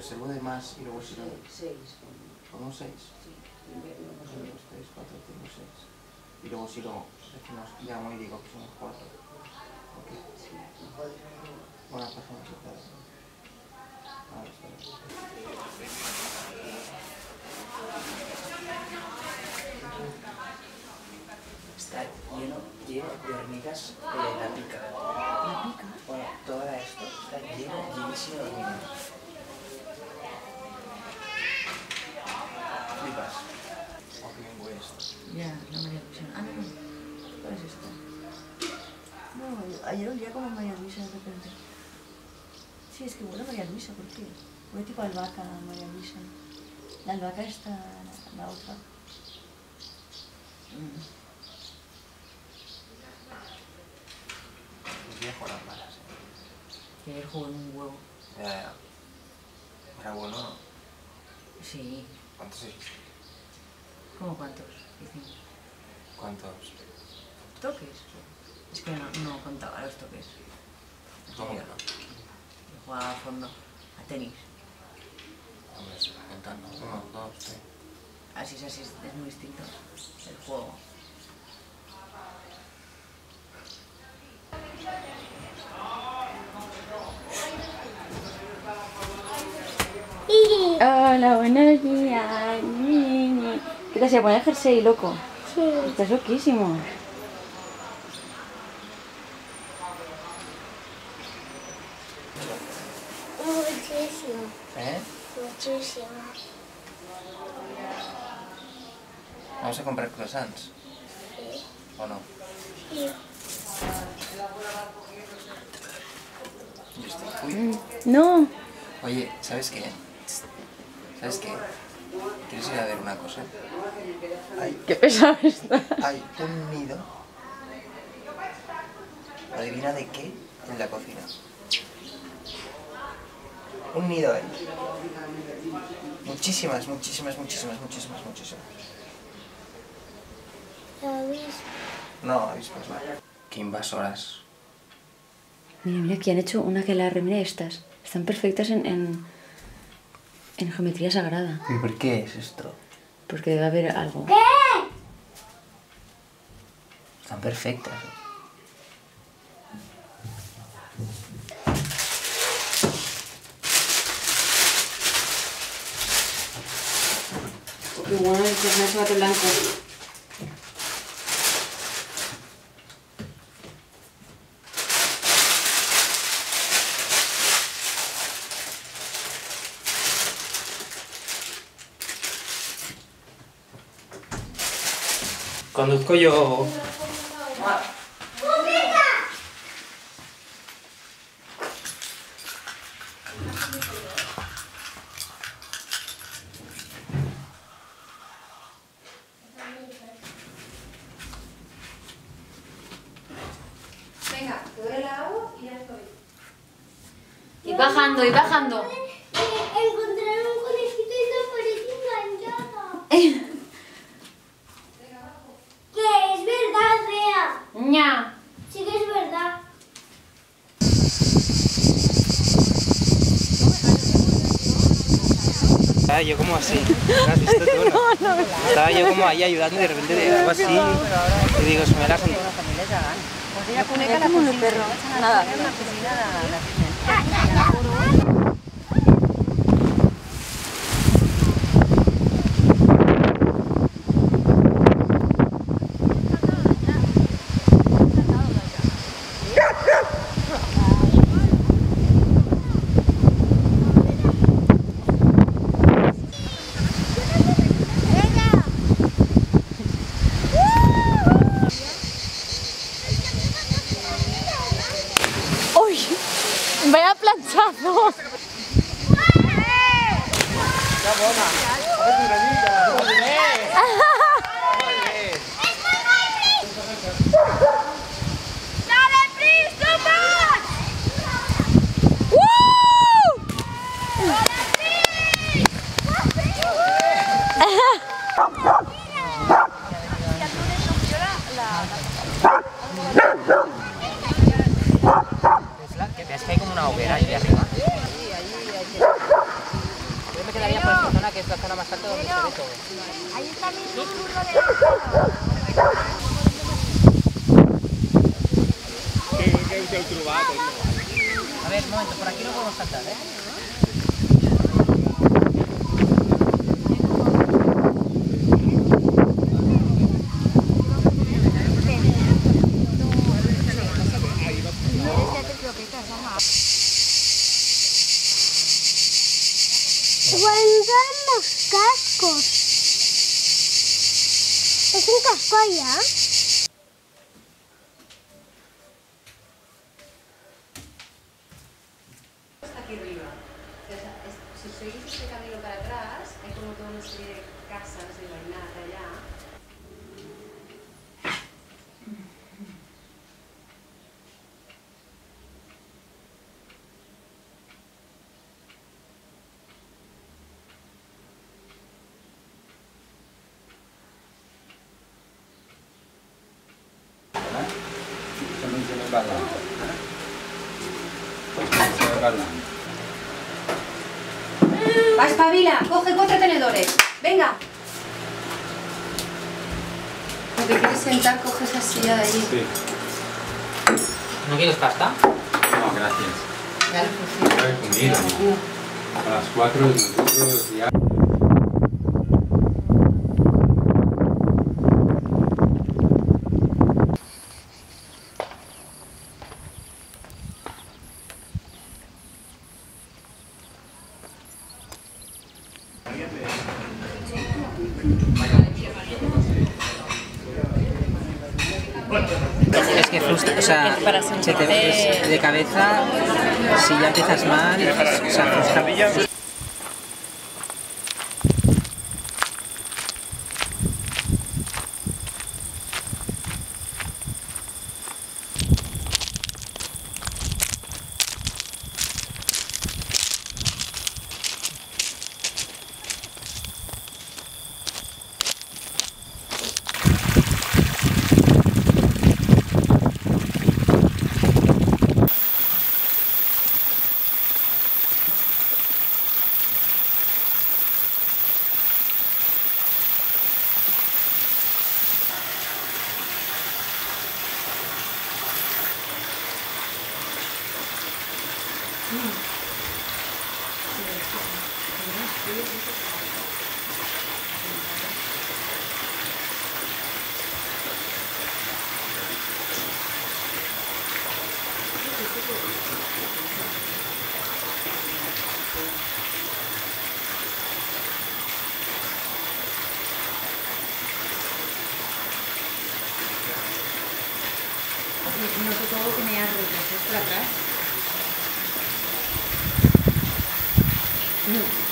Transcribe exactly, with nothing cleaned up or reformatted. que se mueve más y luego se mueve. seis. ¿Como seis? Sí. uno, dos, tres, cuatro, cinco, seis. Y luego si lo llamo y digo que son cuatro. Ok. Bueno, pasamos a hacer. A ver, espera. Está lleno, lleno de hormigas de la pica. ¿La pica? Bueno, todo esto está lleno, llenísimo de hormigas. Flipas. Ya, no me había escuchado. Ah, no, no. ¿Cuál es esto? No, ayer olía como María Luisa de repente. Sí, es que huele María Luisa, ¿por qué? Huele tipo albahaca, María Luisa. La albahaca está la otra. Es viejo las malas, ¿eh? Tiene el jugo en un huevo. Ya, ya. ¿Era bueno, no? Sí. ¿Cuántos hiciste? ¿Cómo cuántos? Hicimos. ¿Cuántos? ¿Toques? Es que no, no contaba los toques. ¿Cómo que no? Yo jugaba a fondo, a tenis. Hombre, se va contando. Uno, dos, tres. Así es, así es, es muy distinto el juego. Hola, buenos días. ¿Qué te hacía poner el jersey, loco? Sí. Estás loquísimo. Muchísimo. ¿Eh? Muchísimo. ¿Vamos a comprar croissants? Sí. ¿O no? Sí. Uy. No. Oye, ¿sabes qué? ¿Sabes qué? ¿Quieres ir a ver una cosa? Ay, qué pesado está. Hay un nido. ¿Adivina de qué? En la cocina. Un nido, ¿eh? Muchísimas, muchísimas, muchísimas, muchísimas, muchísimas. No, avispas, no. Qué invasoras. Mira, mira, aquí han hecho una que la remira estas. Están perfectas en... en... en geometría sagrada. ¿Y por qué es esto? Porque debe haber algo. ¿Qué? Están perfectas. Qué bueno el chocolate blanco. Conduzco yo. Venga, te doy el agua y ya estoy. Y bajando, y bajando. Encontraron un conejito y la pared enganchada. Sí que es verdad. Estaba yo como así. ¿No has visto tú, no? No, no. Estaba yo como ahí ayudando y de repente algo así. Y digo, se me la gente. Pues ella la como un perro. Nada. ¡Vaya planchado! A ver, un momento, por aquí no podemos saltar, ¿eh? Guardar los cascos. Es un casco allá. Aquí arriba. Si seguís este camino para atrás, hay como toda una serie de casas de vainada allá. Balang, va, espabila, coge cuatro tenedores, venga. Lo que quieres sentar, coge esa silla de allí. Sí. ¿No quieres pasta? No, gracias. Ya lo he comido. A las cuatro nosotros ya. Es que frustra, o sea, se te metes de cabeza, si ya empiezas mal, o sea, frustra. No te puedo que me arrugas, ¿es para atrás? No.